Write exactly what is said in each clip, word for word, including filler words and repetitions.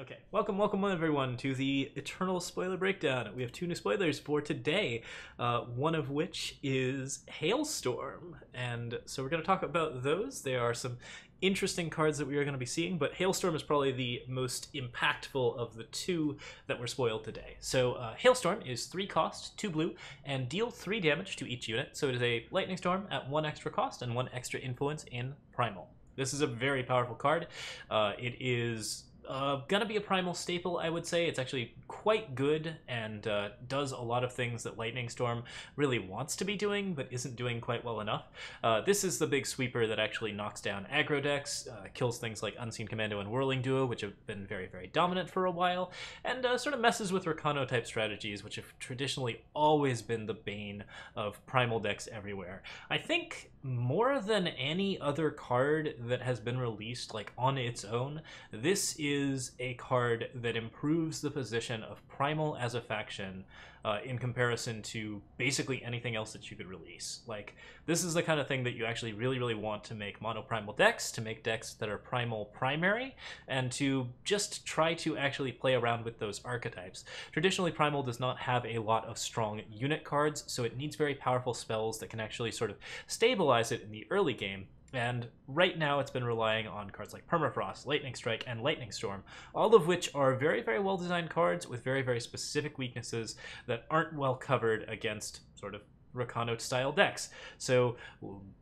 Okay, welcome, welcome everyone to the Eternal spoiler breakdown. We have two new spoilers for today, uh, one of which is Hailstorm, and so we're going to talk about those. There are some interesting cards that we are going to be seeing, but Hailstorm is probably the most impactful of the two that were spoiled today. So uh, Hailstorm is three cost, two blue, and deal three damage to each unit, so it is a Lightning Storm at one extra cost and one extra influence in Primal. This is a very powerful card. Uh, it is... Uh, gonna be a primal staple, I would say. It's actually quite good and uh, does a lot of things that Lightning Storm really wants to be doing but isn't doing quite well enough. Uh, this is the big sweeper that actually knocks down aggro decks, uh, kills things like Unseen Commando and Whirling Duo, which have been very, very dominant for a while, and uh, sort of messes with Rakano type strategies, which have traditionally always been the bane of primal decks everywhere. I think more than any other card that has been released like on its own, this is is a card that improves the position of Primal as a faction uh, in comparison to basically anything else that you could release. Like, this is the kind of thing that you actually really, really want to make mono Primal decks, to make decks that are Primal primary, and to just try to actually play around with those archetypes. Traditionally, Primal does not have a lot of strong unit cards, so it needs very powerful spells that can actually sort of stabilize it in the early game. And right now it's been relying on cards like Permafrost, Lightning Strike, and Lightning Storm, all of which are very, very well-designed cards with very, very specific weaknesses that aren't well covered against sort of Rakano-style decks. So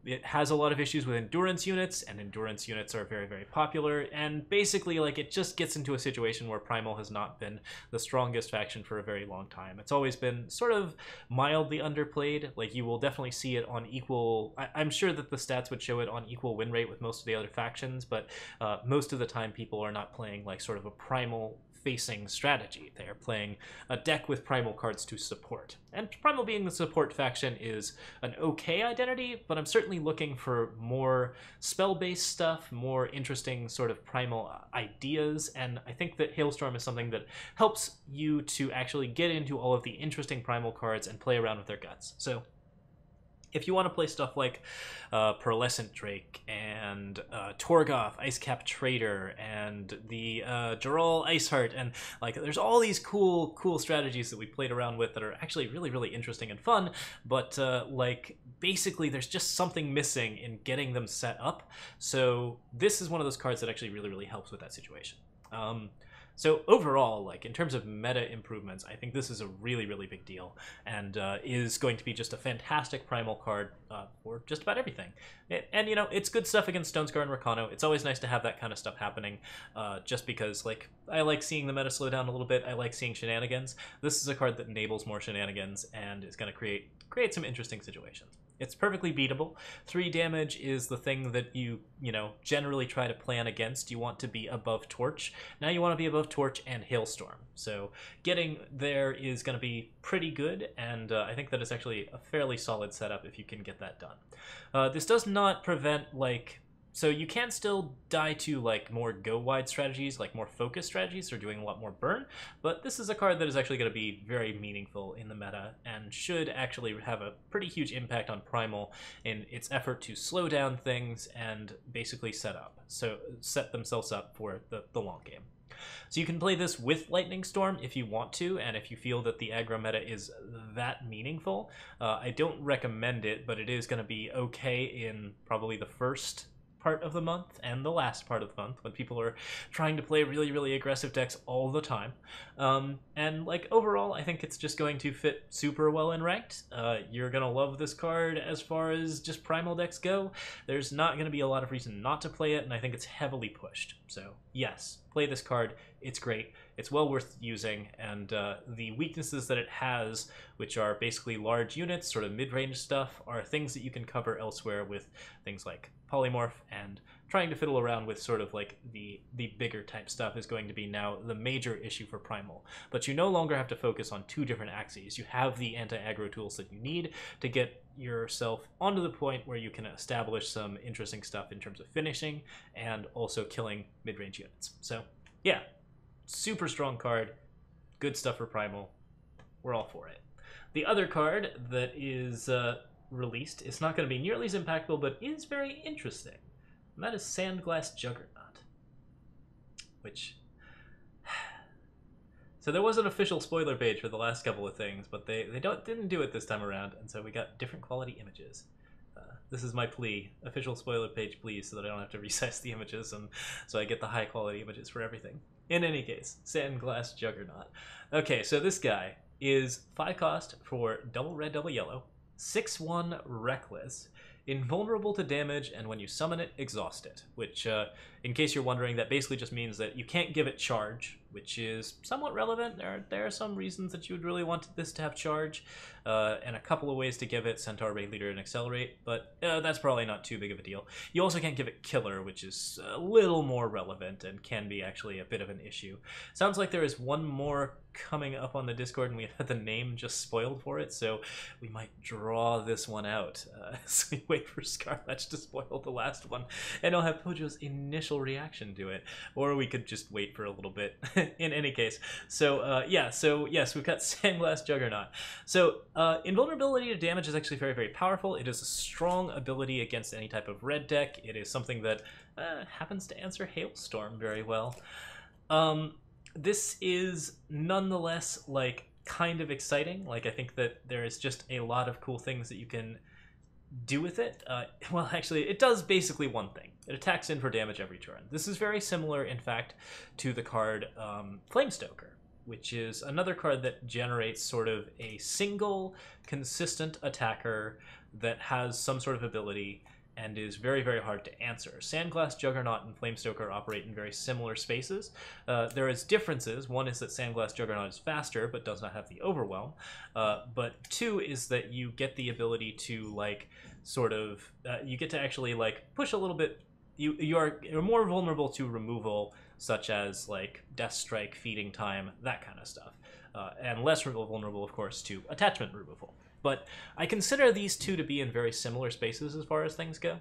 it has a lot of issues with endurance units, and endurance units are very, very popular, and basically, like, it just gets into a situation where Primal has not been the strongest faction for a very long time. It's always been sort of mildly underplayed. Like, you will definitely see it on equal... I I'm sure that the stats would show it on equal win rate with most of the other factions, but uh, most of the time people are not playing, like, sort of a Primal facing strategy. They are playing a deck with Primal cards to support. And Primal being the support faction is an okay identity, but I'm certainly looking for more spell-based stuff, more interesting sort of Primal ideas, and I think that Hailstorm is something that helps you to actually get into all of the interesting Primal cards and play around with their guts. So if you want to play stuff like uh, Pearlescent Drake and uh, Torgoth, Ice Cap Trader, and the uh, Jarrall Iceheart, and like, there's all these cool, cool strategies that we played around with that are actually really, really interesting and fun, but uh, like, basically there's just something missing in getting them set up. So this is one of those cards that actually really, really helps with that situation. Um, So overall, like, in terms of meta improvements, I think this is a really, really big deal, and uh, is going to be just a fantastic Primal card uh, for just about everything. It, and, you know, it's good stuff against Stonescar and Rakano. It's always nice to have that kind of stuff happening, uh, just because, like, I like seeing the meta slow down a little bit. I like seeing shenanigans. This is a card that enables more shenanigans and is going to create create some interesting situations. It's perfectly beatable. Three damage is the thing that you, you know, generally try to plan against. You want to be above Torch. Now you want to be above Torch and Hailstorm. So getting there is going to be pretty good, and uh, I think that it's actually a fairly solid setup if you can get that done. Uh, this does not prevent, like... So you can still die to, like, more go-wide strategies, like more focused strategies, or doing a lot more burn, but this is a card that is actually going to be very meaningful in the meta and should actually have a pretty huge impact on Primal in its effort to slow down things and basically set up, so set themselves up for the, the long game. So you can play this with Lightning Storm if you want to, and if you feel that the aggro meta is that meaningful. Uh, I don't recommend it, but it is going to be okay in probably the first part of the month and the last part of the month when people are trying to play really, really aggressive decks all the time. Um, and like, overall, I think it's just going to fit super well in ranked. Uh, you're gonna love this card as far as just Primal decks go. There's not gonna be a lot of reason not to play it, and I think it's heavily pushed. So yes, play this card. It's great. It's well worth using, and uh, the weaknesses that it has, which are basically large units, sort of mid-range stuff, are things that you can cover elsewhere with things like Polymorph, and trying to fiddle around with sort of like the, the bigger type stuff is going to be now the major issue for Primal. But you no longer have to focus on two different axes. You have the anti-aggro tools that you need to get yourself onto the point where you can establish some interesting stuff in terms of finishing and also killing mid-range units. So yeah. Super strong card, good stuff for Primal. We're all for it. The other card that is uh, released, it's not going to be nearly as impactful, but is very interesting. And that is Sandglass Juggernaut, which So there was an official spoiler page for the last couple of things, but they, they don't, didn't do it this time around, and so we got different quality images. Uh, this is my plea. Official spoiler page, please, so that I don't have to resize the images, and so I get the high quality images for everything. In any case, Sandglass Juggernaut. Okay, so this guy is five cost for double red, double yellow, six one Reckless, invulnerable to damage, and when you summon it, exhaust it. Which, uh, in case you're wondering, that basically just means that you can't give it charge, which is somewhat relevant. There are, there are some reasons that you would really want this to have charge, uh, and a couple of ways to give it: Centaur, Raid Leader, and Accelerate, but uh, that's probably not too big of a deal. You also can't give it Killer, which is a little more relevant and can be actually a bit of an issue. Sounds like there is one more coming up on the Discord, and we've had the name just spoiled for it, so we might draw this one out uh, as we wait for Scarletch to spoil the last one, and I'll have Pojo's initial reaction to it, or we could just wait for a little bit. In any case, so uh, yeah, so yes, we've got Sandglass Juggernaut. So uh, invulnerability to damage is actually very, very powerful. It is a strong ability against any type of red deck. It is something that uh, happens to answer Hailstorm very well. Um, this is nonetheless like kind of exciting. Like, I think that there is just a lot of cool things that you can do with it. Uh, well, actually, it does basically one thing. It attacks in for damage every turn. This is very similar, in fact, to the card um, Flamestoker, which is another card that generates sort of a single consistent attacker that has some sort of ability and is very, very hard to answer. Sandglass Juggernaut and Flamestoker operate in very similar spaces. Uh, there is differences. One is that Sandglass Juggernaut is faster, but does not have the Overwhelm. Uh, but two is that you get the ability to, like, sort of, uh, you get to actually, like, push a little bit. You, you are you're more vulnerable to removal, such as, like, Death Strike, Feeding Time, that kind of stuff. Uh, and less vulnerable, of course, to attachment removal. But I consider these two to be in very similar spaces as far as things go.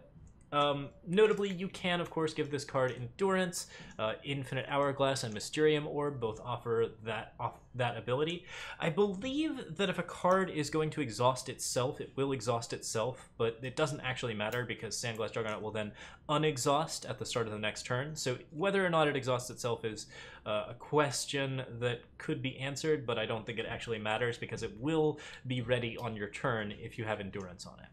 Um, notably, you can, of course, give this card Endurance. Uh, Infinite Hourglass and Mysterium Orb both offer that, off, that ability. I believe that if a card is going to exhaust itself, it will exhaust itself, but it doesn't actually matter because Sandglass Juggernaut will then unexhaust at the start of the next turn. So whether or not it exhausts itself is uh, a question that could be answered, but I don't think it actually matters because it will be ready on your turn if you have Endurance on it.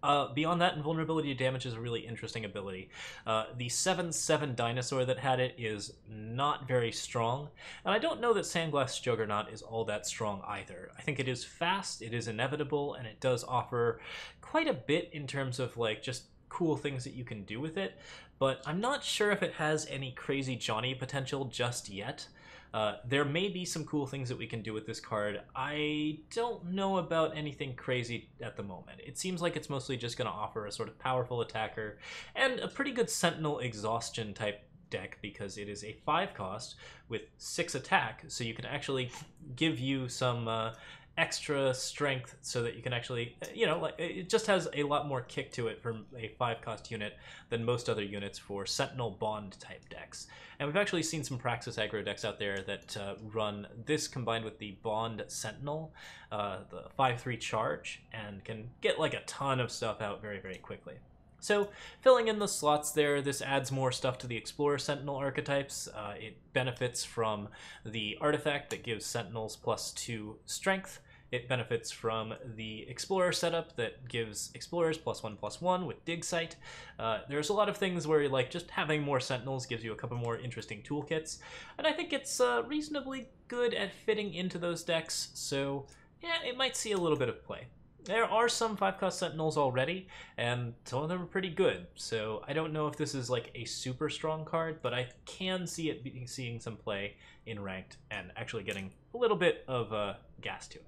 Uh, beyond that, invulnerability to damage is a really interesting ability. Uh, the seven seven dinosaur that had it is not very strong, and I don't know that Sandglass Juggernaut is all that strong either. I think it is fast, it is inevitable, and it does offer quite a bit in terms of, like, just cool things that you can do with it, but I'm not sure if it has any crazy Johnny potential just yet. Uh, there may be some cool things that we can do with this card. I don't know about anything crazy at the moment. It seems like it's mostly just going to offer a sort of powerful attacker and a pretty good Sentinel exhaustion type deck because it is a five cost with six attack, so you can actually give you some uh, extra strength so that you can actually, you know, like, it just has a lot more kick to it from a five cost unit than most other units for Sentinel Bond type decks. And we've actually seen some Praxis aggro decks out there that uh, run this combined with the Bond Sentinel, uh, the five three charge, and can get like a ton of stuff out very, very quickly. So filling in the slots there, this adds more stuff to the Explorer Sentinel archetypes. Uh, it benefits from the artifact that gives Sentinels plus two strength. It benefits from the Explorer setup that gives Explorers plus one plus one with Dig Site. Uh, there's a lot of things where, like, just having more Sentinels gives you a couple more interesting toolkits, and I think it's uh, reasonably good at fitting into those decks, so yeah, it might see a little bit of play. There are some five cost Sentinels already, and some of them are pretty good, so I don't know if this is, like, a super strong card, but I can see it be seeing some play in Ranked and actually getting a little bit of uh, gas to it.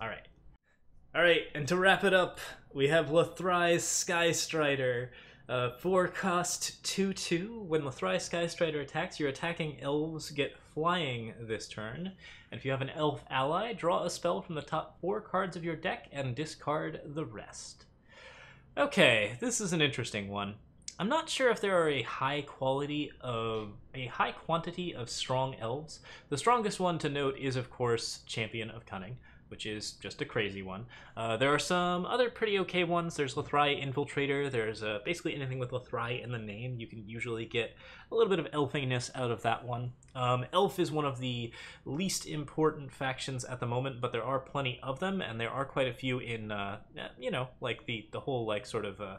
All right. All right, and to wrap it up, we have Lethrai Skystrider. Uh, four cost two two. When Lethrai Skystrider attacks, your attacking elves get flying this turn. And if you have an elf ally, draw a spell from the top four cards of your deck and discard the rest. Okay, this is an interesting one. I'm not sure if there are a high quality of a high quantity of strong elves. The strongest one to note is, of course, Champion of Cunning. which is just a crazy one. Uh, there are some other pretty okay ones. There's Lethrai Infiltrator. There's uh, basically anything with Lethrai in the name. You can usually get a little bit of elfiness out of that one. Um, Elf is one of the least important factions at the moment, but there are plenty of them, and there are quite a few in, uh, you know, like the, the whole like sort of uh,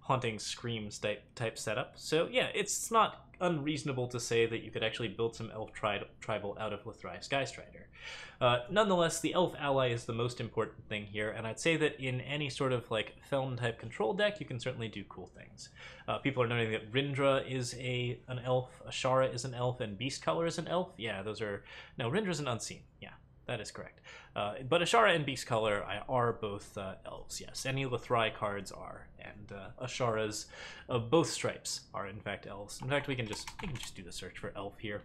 Haunting Screams type, type setup. So yeah, it's not unreasonable to say that you could actually build some elf tri tribal out of Lethrai Skystrider. Uh, nonetheless, the elf ally is the most important thing here, and I'd say that in any sort of like Felm type control deck, you can certainly do cool things. Uh, people are noting that Rindra is a an elf, Ashara is an elf, and Beast Color is an elf. Yeah, those are... No, Rindra's an unseen. Yeah, that is correct. Uh, but Ashara and Beast Color are both uh, elves, yes. Any Lethrai cards are, and uh, Ashara's of uh, both stripes are in fact elves. In fact, we can just we can just do the search for elf here.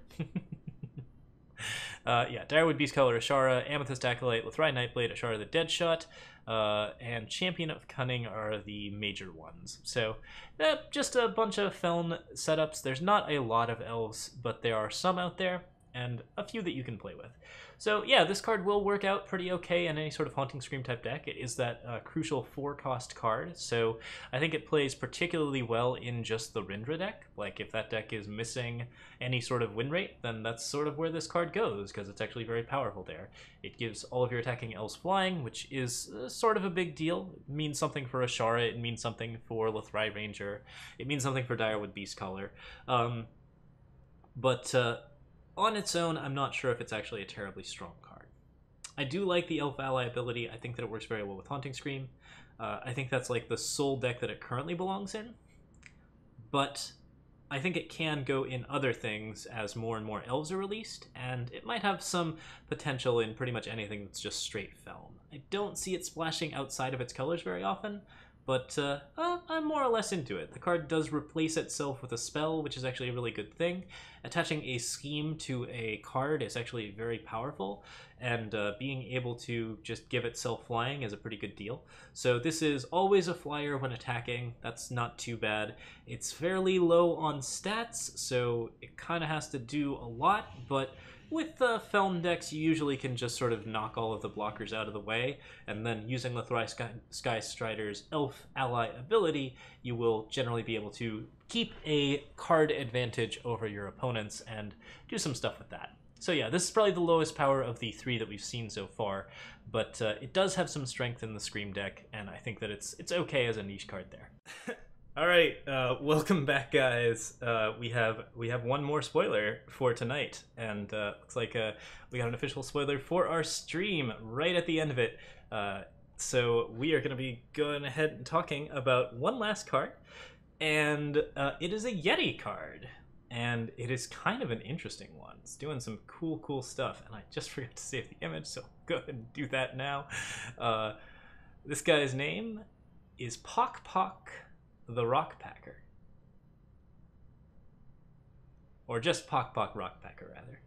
uh, yeah, Direwood, Beast Color, Ashara, Amethyst Acolyte, Lethrai Nightblade, Ashara the Deadshot, uh, and Champion of Cunning are the major ones. So uh, just a bunch of Felm setups. There's not a lot of elves, but there are some out there, and a few that you can play with. So yeah, this card will work out pretty okay in any sort of Haunting Scream type deck. It is that uh, crucial four cost card, so I think it plays particularly well in just the Rindra deck. Like, if that deck is missing any sort of win rate, then that's sort of where this card goes, because it's actually very powerful there. It gives all of your attacking elves flying, which is uh, sort of a big deal. It means something for Ashara, it means something for Lethrai Ranger, it means something for Direwood Beast Collar. Um, but... Uh, On its own, I'm not sure if it's actually a terribly strong card. I do like the Elf Ally ability. I think that it works very well with Haunting Scream. Uh, I think that's like the sole deck that it currently belongs in. But I think it can go in other things as more and more elves are released, and it might have some potential in pretty much anything that's just straight Felm. I don't see it splashing outside of its colors very often, but uh, uh, I'm more or less into it. The card does replace itself with a spell, which is actually a really good thing. Attaching a scheme to a card is actually very powerful, and uh, being able to just give itself flying is a pretty good deal. So this is always a flyer when attacking. That's not too bad. It's fairly low on stats, so it kind of has to do a lot, but with the uh, Felm decks, you usually can just sort of knock all of the blockers out of the way, and then using Lethrai Sky, Sky Strider's Elf Ally ability, you will generally be able to keep a card advantage over your opponents and do some stuff with that. So yeah, this is probably the lowest power of the three that we've seen so far, but uh, it does have some strength in the Scream deck, and I think that it's, it's okay as a niche card there. All right, uh, welcome back, guys. Uh, we have we have one more spoiler for tonight, and uh, looks like uh, we got an official spoiler for our stream right at the end of it. Uh, so we are going to be going ahead and talking about one last card, and uh, it is a Yeti card, and it is kind of an interesting one. It's doing some cool, cool stuff, and I just forgot to save the image, so go ahead and do that now. Uh, this guy's name is Pokpok the Rockpacker, or just Pokpok Rockpacker rather.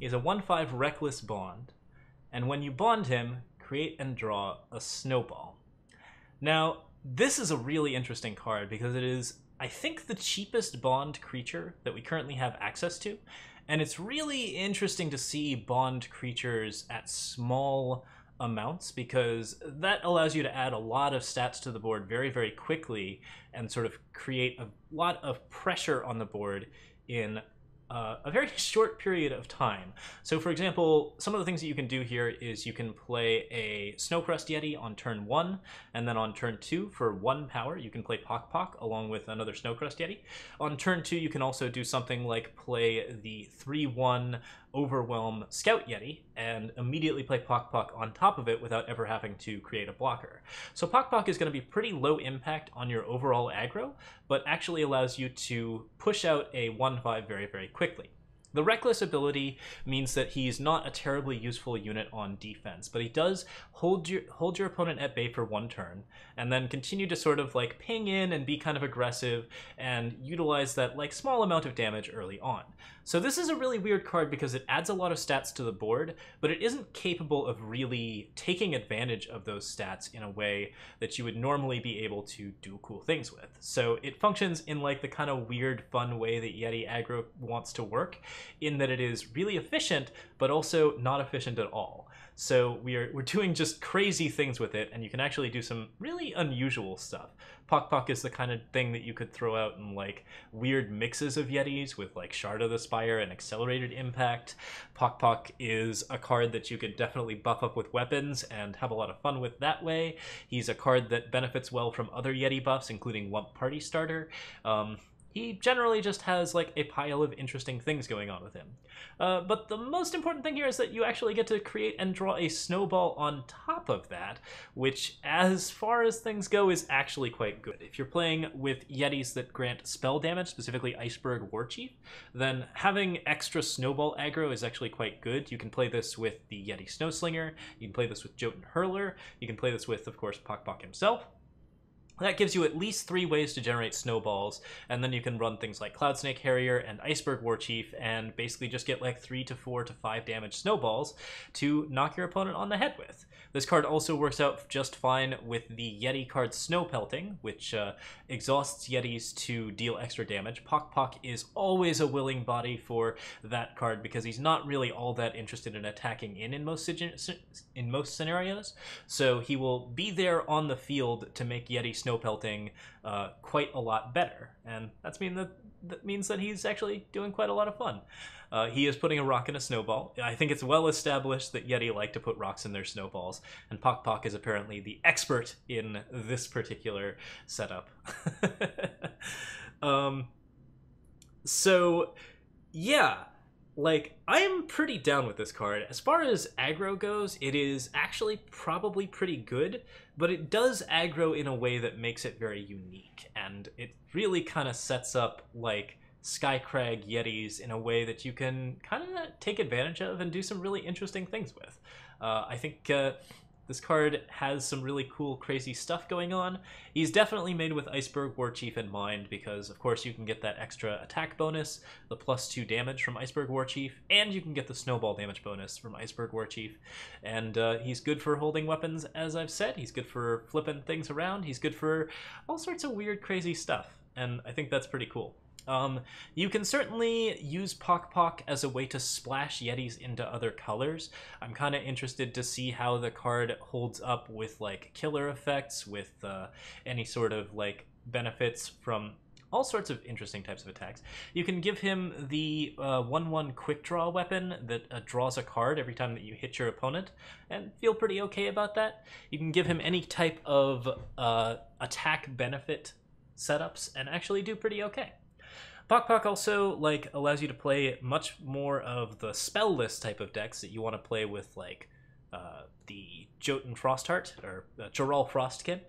He is a one five reckless bond, and when you bond him, create and draw a snowball. Now, this is a really interesting card because it is, I think, the cheapest bond creature that we currently have access to, and it's really interesting to see bond creatures at small amounts, because that allows you to add a lot of stats to the board very, very quickly and sort of create a lot of pressure on the board in uh, a very short period of time. So for example, some of the things that you can do here is you can play a Snowcrust Yeti on turn one, and then on turn two for one power you can play Pokpok along with another Snowcrust Yeti. On turn two you can also do something like play the three one Overwhelm Scout Yeti and immediately play Pokpok on top of it without ever having to create a blocker. So Pokpok is going to be pretty low impact on your overall aggro, but actually allows you to push out a one five very, very quickly. The Reckless ability means that he's not a terribly useful unit on defense, but he does hold your, hold your opponent at bay for one turn, and then continue to sort of like ping in and be kind of aggressive and utilize that like small amount of damage early on. So this is a really weird card because it adds a lot of stats to the board, but it isn't capable of really taking advantage of those stats in a way that you would normally be able to do cool things with. So it functions in like the kind of weird, fun way that Yeti aggro wants to work, in that it is really efficient, but also not efficient at all. So we're, we're doing just crazy things with it, and you can actually do some really unusual stuff. Pokpok is the kind of thing that you could throw out in like weird mixes of Yetis with like Shard of the Spire and Accelerated Impact. Pokpok is a card that you could definitely buff up with weapons and have a lot of fun with that way. He's a card that benefits well from other Yeti buffs, including Lump Party Starter. Um, He generally just has like a pile of interesting things going on with him. Uh, but the most important thing here is that you actually get to create and draw a snowball on top of that, which as far as things go is actually quite good. If you're playing with Yetis that grant spell damage, specifically Iceberg Warchief, then having extra snowball aggro is actually quite good. You can play this with the Yeti Snowslinger, you can play this with Jotun Hurler, you can play this with, of course, Pokpok himself. That gives you at least three ways to generate snowballs, and then you can run things like Cloud Snake Harrier and Iceberg Warchief and basically just get like three to four to five damage snowballs to knock your opponent on the head with. This card also works out just fine with the Yeti card Snow Pelting, which uh, exhausts Yetis to deal extra damage. Pokpok is always a willing body for that card because he's not really all that interested in attacking in in most, in most scenarios, so he will be there on the field to make Yeti Snow Pelting uh, quite a lot better, and that's mean that that means that he's actually doing quite a lot of fun. Uh, he is putting a rock in a snowball. I think it's well established that Yeti like to put rocks in their snowballs, and Pokpok is apparently the expert in this particular setup. um, so yeah. Like, I'm pretty down with this card. As far as aggro goes, it is actually probably pretty good, but it does aggro in a way that makes it very unique, and it really kind of sets up, like, Skycrag Yetis in a way that you can kind of take advantage of and do some really interesting things with. Uh, I think... Uh, This card has some really cool, crazy stuff going on. He's definitely made with Iceberg Warchief in mind because, of course, you can get that extra attack bonus, the plus two damage from Iceberg Warchief, and you can get the snowball damage bonus from Iceberg Warchief. And uh, he's good for holding weapons, as I've said. He's good for flipping things around. He's good for all sorts of weird, crazy stuff. And I think that's pretty cool. Um, you can certainly use Pokpok as a way to splash Yetis into other colors. I'm kind of interested to see how the card holds up with, like, killer effects, with uh, any sort of, like, benefits from all sorts of interesting types of attacks. You can give him the one one uh, quick draw weapon that uh, draws a card every time that you hit your opponent, and feel pretty okay about that. You can give him any type of uh, attack benefit setups and actually do pretty okay. Pokpok also, like, allows you to play much more of the spell list type of decks that you want to play with, like, uh, the Jotun Frostheart, or uh, Jarrall Frostkin.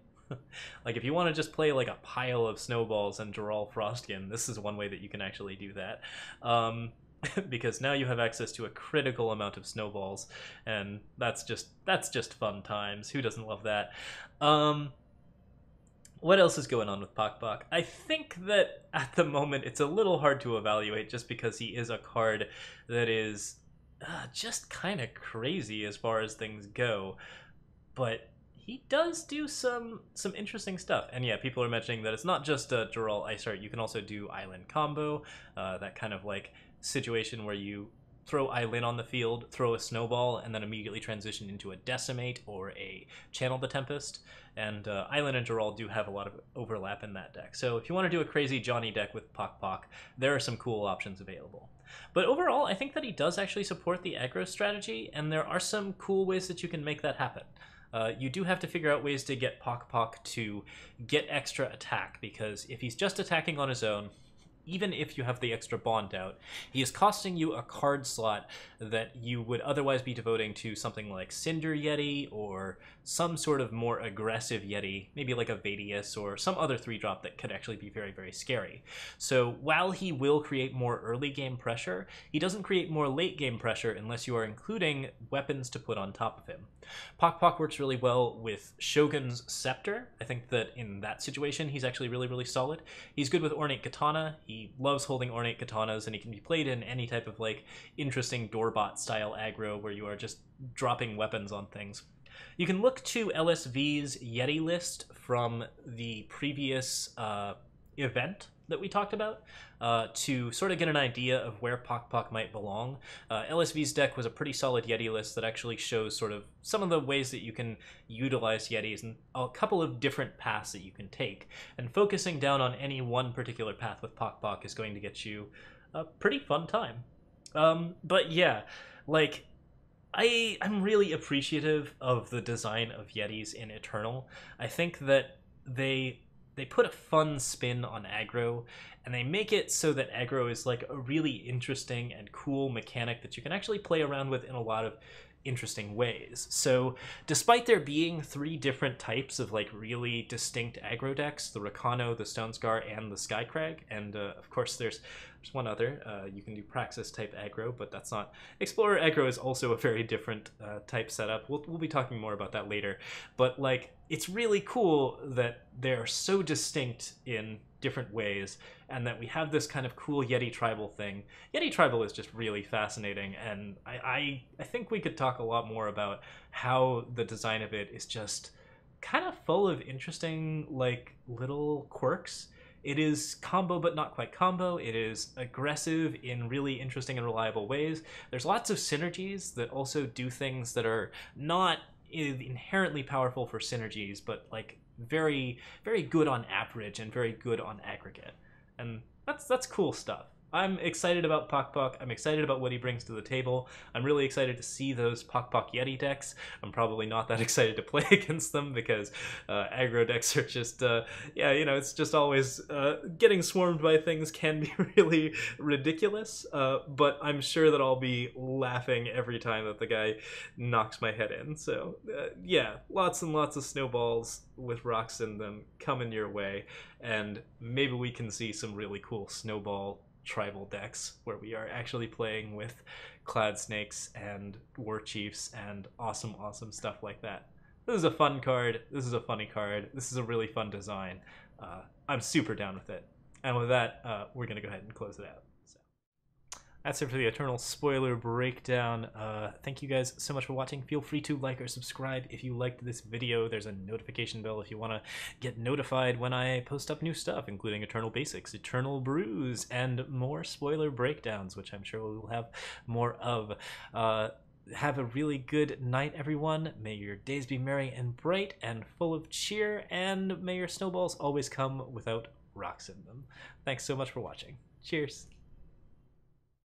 Like, if you want to just play, like, a pile of snowballs and Jarrall Frostkin, this is one way that you can actually do that. Um, because now you have access to a critical amount of snowballs, and that's just, that's just fun times. Who doesn't love that? Um... What else is going on with Pokpok? I think that at the moment it's a little hard to evaluate just because he is a card that is uh, just kind of crazy as far as things go. But he does do some some interesting stuff. And yeah, people are mentioning that it's not just a Jarrall Iceheart. You can also do Eilyn combo, uh, that kind of like situation where you throw Eilyn on the field, throw a snowball, and then immediately transition into a Decimate or a Channel the Tempest. And uh, Eilyn and Jarrall do have a lot of overlap in that deck. So if you want to do a crazy Johnny deck with Pokpok, there are some cool options available. But overall, I think that he does actually support the aggro strategy, and there are some cool ways that you can make that happen. Uh, you do have to figure out ways to get Pokpok to get extra attack, because if he's just attacking on his own, even if you have the extra bond out, he is costing you a card slot that you would otherwise be devoting to something like Cinder Yeti or some sort of more aggressive Yeti, maybe like a Vadius or some other three drop that could actually be very, very scary. So while he will create more early game pressure, he doesn't create more late game pressure unless you are including weapons to put on top of him. Pokpok works really well with Shogun's Scepter. I think that in that situation, he's actually really, really solid. He's good with Ornate Katana. He He loves holding ornate katanas, and he can be played in any type of like interesting doorbot style aggro where you are just dropping weapons on things. You can look to L S V's Yeti list from the previous uh, event that we talked about uh, to sort of get an idea of where Pokpok might belong. Uh, L S V's deck was a pretty solid Yeti list that actually shows sort of some of the ways that you can utilize Yetis and a couple of different paths that you can take. And focusing down on any one particular path with Pokpok is going to get you a pretty fun time. Um, but yeah, like... I, I'm really appreciative of the design of Yetis in Eternal. I think that they they put a fun spin on aggro, and they make it so that aggro is like a really interesting and cool mechanic that you can actually play around with in a lot of interesting ways. So despite there being three different types of like really distinct aggro decks, the Rakano, the Stonescar, and the Skycrag, and uh, of course there's There's one other. Uh, you can do Praxis type aggro, but that's not... Explorer aggro is also a very different uh, type setup. We'll, we'll be talking more about that later. But, like, it's really cool that they're so distinct in different ways and that we have this kind of cool Yeti tribal thing. Yeti tribal is just really fascinating, and I, I, I think we could talk a lot more about how the design of it is just kind of full of interesting, like, little quirks. It is combo but not quite combo. It is aggressive in really interesting and reliable ways. There's lots of synergies that also do things that are not inherently powerful for synergies, but like very, very good on average and very good on aggregate. And that's that's cool stuff. I'm excited about Pokpok. I'm excited about what he brings to the table. I'm really excited to see those Pokpok Yeti decks. I'm probably not that excited to play against them because uh, aggro decks are just, uh, yeah, you know, it's just always uh, getting swarmed by things can be really ridiculous. Uh, but I'm sure that I'll be laughing every time that the guy knocks my head in. So uh, yeah, lots and lots of snowballs with rocks in them coming your way, and maybe we can see some really cool snowball tribal decks where we are actually playing with cloud snakes and war chiefs and awesome awesome stuff like that. This is a fun card. This is a funny card. This is a really fun design. uh, I'm super down with it, and with that uh, we're gonna go ahead and close it out. So that's it for the Eternal spoiler breakdown. Uh, thank you guys so much for watching. Feel free to like or subscribe if you liked this video. There's a notification bell if you want to get notified when I post up new stuff, including Eternal Basics, Eternal Brews, and more spoiler breakdowns, which I'm sure we will have more of. Uh, have a really good night, everyone. May your days be merry and bright and full of cheer, and may your snowballs always come without rocks in them. Thanks so much for watching. Cheers.